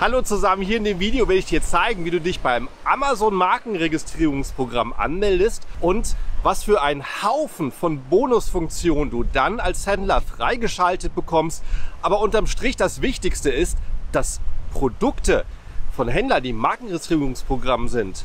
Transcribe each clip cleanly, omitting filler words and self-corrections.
Hallo zusammen, hier in dem Video werde ich dir zeigen, wie du dich beim Amazon Markenregistrierungsprogramm anmeldest und was für einen Haufen von Bonusfunktionen du dann als Händler freigeschaltet bekommst. Aber unterm Strich das Wichtigste ist, dass Produkte von Händlern, die im Markenregistrierungsprogramm sind,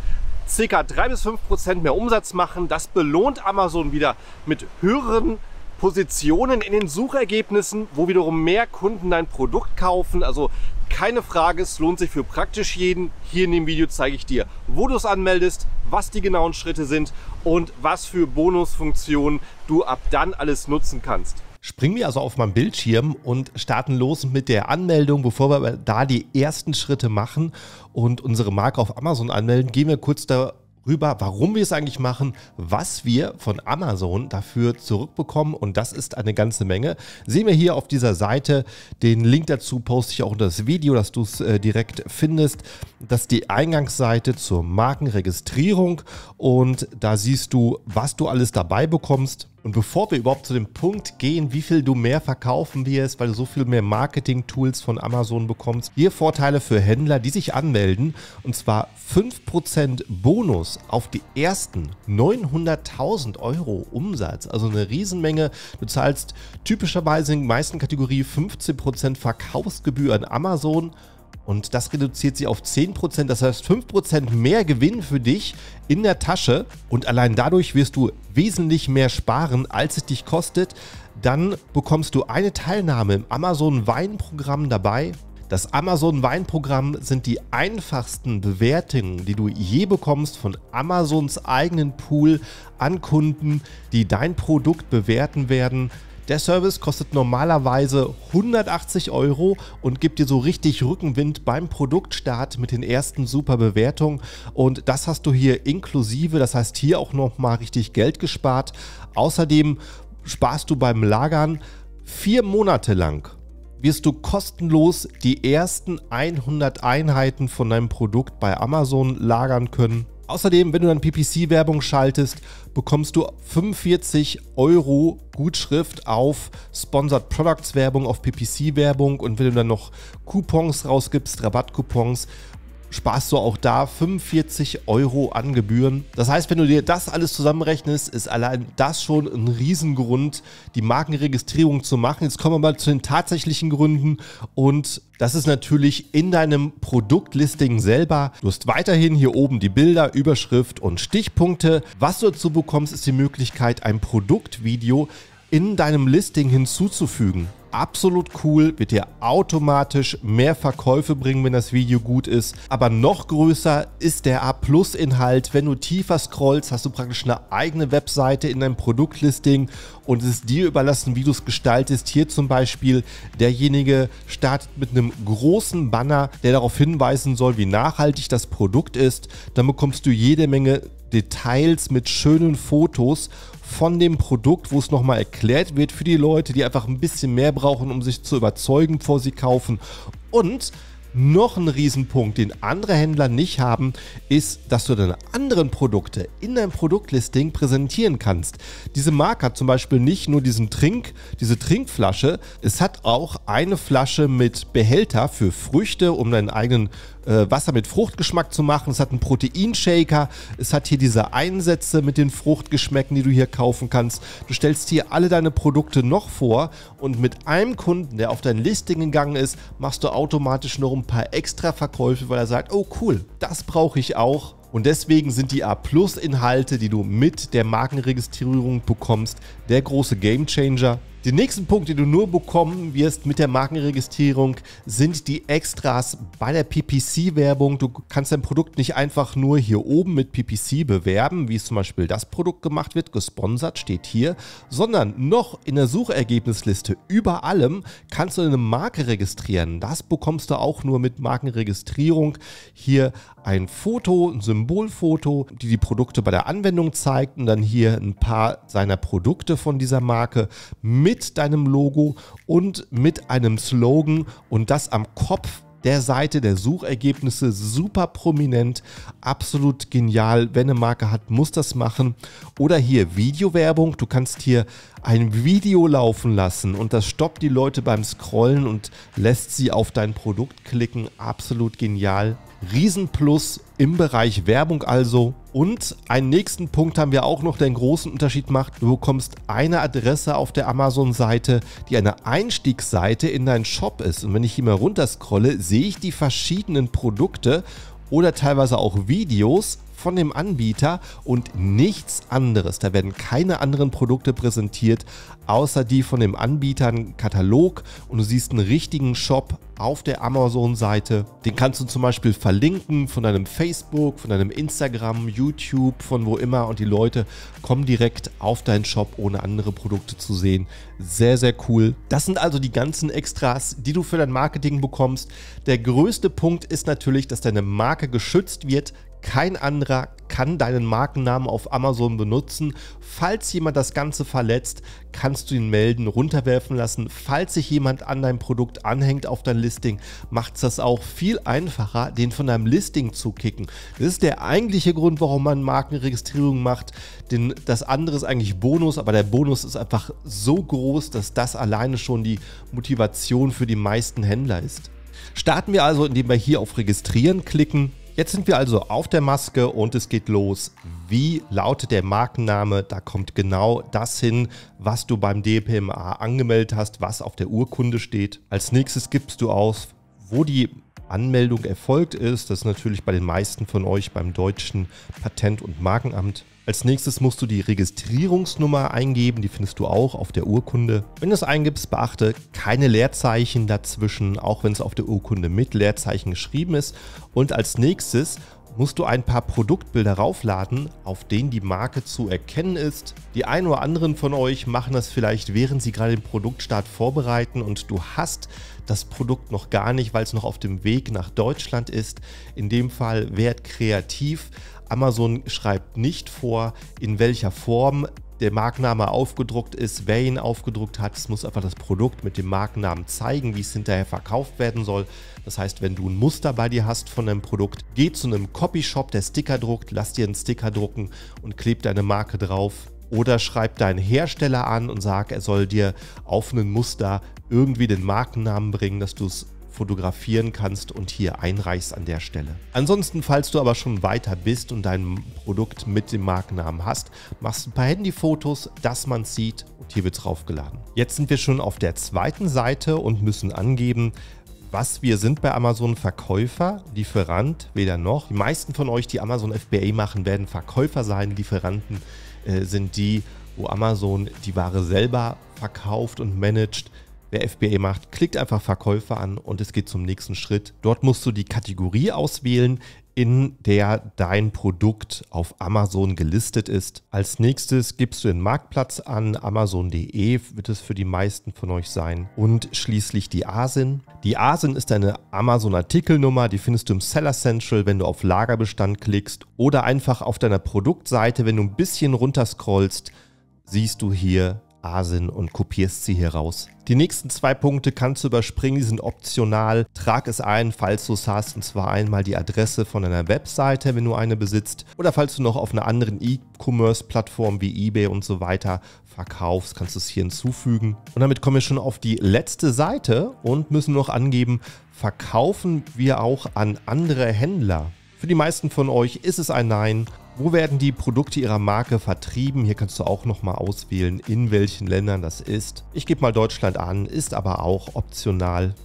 ca. 3 bis 5% mehr Umsatz machen. Das belohnt Amazon wieder mit höheren Positionen in den Suchergebnissen, wo wiederum mehr Kunden dein Produkt kaufen. Also keine Frage, es lohnt sich für praktisch jeden. Hier in dem Video zeige ich dir, wo du es anmeldest, was die genauen Schritte sind und was für Bonusfunktionen du ab dann alles nutzen kannst. Springen wir also auf meinen Bildschirm und starten los mit der Anmeldung. Bevor wir aber da die ersten Schritte machen und unsere Marke auf Amazon anmelden, gehen wir kurz darüber, warum wir es eigentlich machen, was wir von Amazon dafür zurückbekommen, und das ist eine ganze Menge. Sehen wir hier auf dieser Seite, den Link dazu poste ich auch unter das Video, dass du es direkt findest. Das ist die Eingangsseite zur Markenregistrierung und da siehst du, was du alles dabei bekommst. Und bevor wir überhaupt zu dem Punkt gehen, wie viel du mehr verkaufen wirst, weil du so viel mehr Marketing-Tools von Amazon bekommst, hier Vorteile für Händler, die sich anmelden, und zwar 5% Bonus auf die ersten 900.000 Euro Umsatz, also eine Riesenmenge. Du zahlst typischerweise in den meisten Kategorien 15% Verkaufsgebühr an Amazon. Und das reduziert sie auf 10%, das heißt 5% mehr Gewinn für dich in der Tasche. Und allein dadurch wirst du wesentlich mehr sparen, als es dich kostet. Dann bekommst du eine Teilnahme im Amazon-Weinprogramm dabei. Das Amazon-Weinprogramm sind die einfachsten Bewertungen, die du je bekommst von Amazons eigenen Pool an Kunden, die dein Produkt bewerten werden. Der Service kostet normalerweise 180 Euro und gibt dir so richtig Rückenwind beim Produktstart mit den ersten super Bewertungen. Und das hast du hier inklusive, das heißt hier auch nochmal richtig Geld gespart. Außerdem sparst du beim Lagern 4 Monate lang. Wirst du kostenlos die ersten 100 Einheiten von deinem Produkt bei Amazon lagern können. Außerdem, wenn du dann PPC-Werbung schaltest, bekommst du 45 Euro Gutschrift auf Sponsored Products Werbung, auf PPC-Werbung, und wenn du dann noch Coupons rausgibst, Rabattcoupons, sparst du auch da 45 Euro an Gebühren. Das heißt, wenn du dir das alles zusammenrechnest, ist allein das schon ein Riesengrund, die Markenregistrierung zu machen. Jetzt kommen wir mal zu den tatsächlichen Gründen, und das ist natürlich in deinem Produktlisting selber. Du hast weiterhin hier oben die Bilder, Überschrift und Stichpunkte. Was du dazu bekommst, ist die Möglichkeit, ein Produktvideo in deinem Listing hinzuzufügen. Absolut cool, wird dir automatisch mehr Verkäufe bringen, wenn das Video gut ist. Aber noch größer ist der A+-Inhalt. Wenn du tiefer scrollst, hast du praktisch eine eigene Webseite in deinem Produktlisting und es ist dir überlassen, wie du es gestaltest. Hier zum Beispiel, derjenige startet mit einem großen Banner, der darauf hinweisen soll, wie nachhaltig das Produkt ist. Dann bekommst du jede Menge Details mit schönen Fotos von dem Produkt, wo es nochmal erklärt wird für die Leute, die einfach ein bisschen mehr brauchen, um sich zu überzeugen, bevor sie kaufen. Und noch ein Riesenpunkt, den andere Händler nicht haben, ist, dass du deine anderen Produkte in deinem Produktlisting präsentieren kannst. Diese Marke hat zum Beispiel nicht nur diese Trinkflasche, es hat auch eine Flasche mit Behälter für Früchte, um deinen eigenen Wasser mit Fruchtgeschmack zu machen. Es hat einen Proteinshaker, es hat hier diese Einsätze mit den Fruchtgeschmäcken, die du hier kaufen kannst. Du stellst hier alle deine Produkte noch vor, und mit einem Kunden, der auf dein Listing gegangen ist, machst du automatisch noch ein paar extra Verkäufe, weil er sagt, oh cool, das brauche ich auch. Und deswegen sind die A+-Inhalte, die du mit der Markenregistrierung bekommst, der große Gamechanger. Den nächsten Punkt, den du nur bekommen wirst mit der Markenregistrierung, sind die Extras bei der PPC-Werbung. Du kannst dein Produkt nicht einfach nur hier oben mit PPC bewerben, wie es zum Beispiel das Produkt gemacht wird, gesponsert steht hier, sondern noch in der Suchergebnisliste über allem kannst du eine Marke registrieren. Das bekommst du auch nur mit Markenregistrierung. Hier ein Foto, ein Symbolfoto, die Produkte bei der Anwendung zeigt, und dann hier ein paar seiner Produkte von dieser Marke mit deinem Logo und mit einem Slogan, und das am Kopf der Seite, der Suchergebnisse, super prominent, absolut genial. Wenn eine Marke hat, muss das machen. Oder hier Videowerbung, du kannst hier ein Video laufen lassen und das stoppt die Leute beim Scrollen und lässt sie auf dein Produkt klicken. Absolut genial. Riesenplus im Bereich Werbung also. Und einen nächsten Punkt haben wir auch noch, der einen großen Unterschied macht. Du bekommst eine Adresse auf der Amazon-Seite, die eine Einstiegsseite in deinen Shop ist. Und wenn ich hier mal runterscrolle, sehe ich die verschiedenen Produkte oder teilweise auch Videos von dem Anbieter und nichts anderes. Da werden keine anderen Produkte präsentiert, außer die von dem Anbieter, einen Katalog, und du siehst einen richtigen Shop auf der Amazon-Seite. Den kannst du zum Beispiel verlinken von deinem Facebook, von deinem Instagram, YouTube, von wo immer, und die Leute kommen direkt auf deinen Shop, ohne andere Produkte zu sehen. Sehr, sehr cool. Das sind also die ganzen Extras, die du für dein Marketing bekommst. Der größte Punkt ist natürlich, dass deine Marke geschützt wird. Kein anderer kann deinen Markennamen auf Amazon benutzen. Falls jemand das Ganze verletzt, kannst du ihn melden, runterwerfen lassen. Falls sich jemand an dein Produkt anhängt auf dein Listing, macht es das auch viel einfacher, den von deinem Listing zu kicken. Das ist der eigentliche Grund, warum man Markenregistrierung macht. Denn das andere ist eigentlich Bonus, aber der Bonus ist einfach so groß, dass das alleine schon die Motivation für die meisten Händler ist. Starten wir also, indem wir hier auf Registrieren klicken. Jetzt sind wir also auf der Maske und es geht los. Wie lautet der Markenname? Da kommt genau das hin, was du beim DPMA angemeldet hast, was auf der Urkunde steht. Als nächstes gibst du aus, wo die Anmeldung erfolgt ist. Das ist natürlich bei den meisten von euch beim deutschen Patent- und Markenamt. Als nächstes musst du die Registrierungsnummer eingeben, die findest du auch auf der Urkunde. Wenn du es eingibst, beachte keine Leerzeichen dazwischen, auch wenn es auf der Urkunde mit Leerzeichen geschrieben ist. Und als nächstes musst du ein paar Produktbilder raufladen, auf denen die Marke zu erkennen ist. Die einen oder anderen von euch machen das vielleicht, während sie gerade den Produktstart vorbereiten und du hast das Produkt noch gar nicht, weil es noch auf dem Weg nach Deutschland ist. In dem Fall werd kreativ. Amazon schreibt nicht vor, in welcher Form der Markenname aufgedruckt ist, wer ihn aufgedruckt hat. Es muss einfach das Produkt mit dem Markennamen zeigen, wie es hinterher verkauft werden soll. Das heißt, wenn du ein Muster bei dir hast von einem Produkt, geh zu einem Copyshop, der Sticker druckt, lass dir einen Sticker drucken und kleb deine Marke drauf. Oder schreib deinen Hersteller an und sag, er soll dir auf ein Muster irgendwie den Markennamen bringen, dass du es fotografieren kannst und hier einreichst an der Stelle. Ansonsten, falls du aber schon weiter bist und dein Produkt mit dem Markennamen hast, machst ein paar Handyfotos, dass man es sieht, und hier wird es draufgeladen. Jetzt sind wir schon auf der zweiten Seite und müssen angeben, was wir sind bei Amazon: Verkäufer, Lieferant, weder noch. Die meisten von euch, die Amazon FBA machen, werden Verkäufer sein. Lieferanten sind die, wo Amazon die Ware selber verkauft und managt. Wer FBA macht, klickt einfach Verkäufer an und es geht zum nächsten Schritt. Dort musst du die Kategorie auswählen, in der dein Produkt auf Amazon gelistet ist. Als nächstes gibst du den Marktplatz an, amazon.de wird es für die meisten von euch sein. Und schließlich die ASIN. Die ASIN ist deine Amazon-Artikelnummer, die findest du im Seller Central, wenn du auf Lagerbestand klickst, oder einfach auf deiner Produktseite. Wenn du ein bisschen runterscrollst, siehst du hier ASIN und kopierst sie hier raus. Die nächsten zwei Punkte kannst du überspringen, die sind optional. Trag es ein, falls du es hast, und zwar einmal die Adresse von deiner Webseite, wenn du eine besitzt, oder falls du noch auf einer anderen E-Commerce-Plattform wie eBay und so weiter verkaufst, kannst du es hier hinzufügen. Und damit kommen wir schon auf die letzte Seite und müssen noch angeben, verkaufen wir auch an andere Händler? Für die meisten von euch ist es ein Nein. Wo werden die Produkte ihrer Marke vertrieben? Hier kannst du auch nochmal auswählen, in welchen Ländern das ist. Ich gebe mal Deutschland an, ist aber auch optional.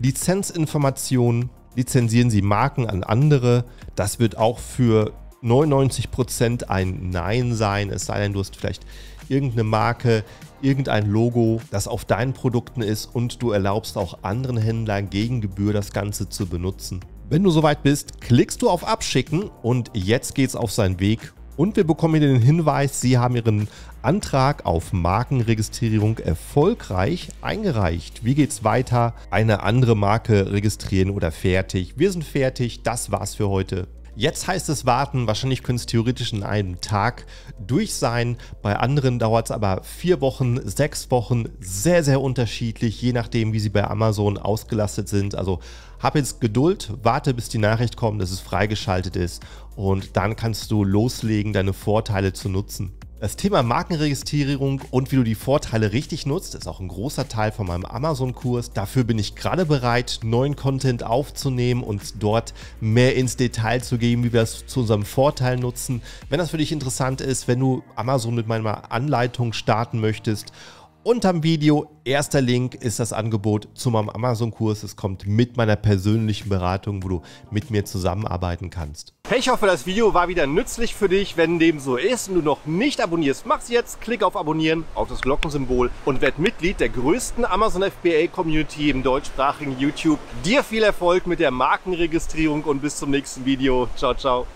Lizenzinformationen, lizenzieren Sie Marken an andere. Das wird auch für 99% ein Nein sein, es sei denn, du hast vielleicht irgendeine Marke, irgendein Logo, das auf deinen Produkten ist, und du erlaubst auch anderen Händlern gegen Gebühr das Ganze zu benutzen. Wenn du soweit bist, klickst du auf Abschicken und jetzt geht's auf seinen Weg. Und wir bekommen hier den Hinweis, Sie haben Ihren Antrag auf Markenregistrierung erfolgreich eingereicht. Wie geht's weiter? Eine andere Marke registrieren oder fertig? Wir sind fertig, das war's für heute. Jetzt heißt es warten, wahrscheinlich könnte es theoretisch in einem Tag durch sein. Bei anderen dauert es aber 4 Wochen, 6 Wochen, sehr, sehr unterschiedlich, je nachdem, wie sie bei Amazon ausgelastet sind. Also hab jetzt Geduld, warte, bis die Nachricht kommt, dass es freigeschaltet ist und dann kannst du loslegen, deine Vorteile zu nutzen. Das Thema Markenregistrierung und wie du die Vorteile richtig nutzt, ist auch ein großer Teil von meinem Amazon-Kurs. Dafür bin ich gerade bereit, neuen Content aufzunehmen und dort mehr ins Detail zu geben, wie wir das zu unserem Vorteil nutzen. Wenn das für dich interessant ist, wenn du Amazon mit meiner Anleitung starten möchtest, unterm Video, erster Link, ist das Angebot zu meinem Amazon-Kurs. Es kommt mit meiner persönlichen Beratung, wo du mit mir zusammenarbeiten kannst. Hey, ich hoffe, das Video war wieder nützlich für dich. Wenn dem so ist und du noch nicht abonnierst, mach's jetzt. Klick auf Abonnieren, auf das Glockensymbol und werd Mitglied der größten Amazon FBA-Community im deutschsprachigen YouTube. Dir viel Erfolg mit der Markenregistrierung und bis zum nächsten Video. Ciao, ciao.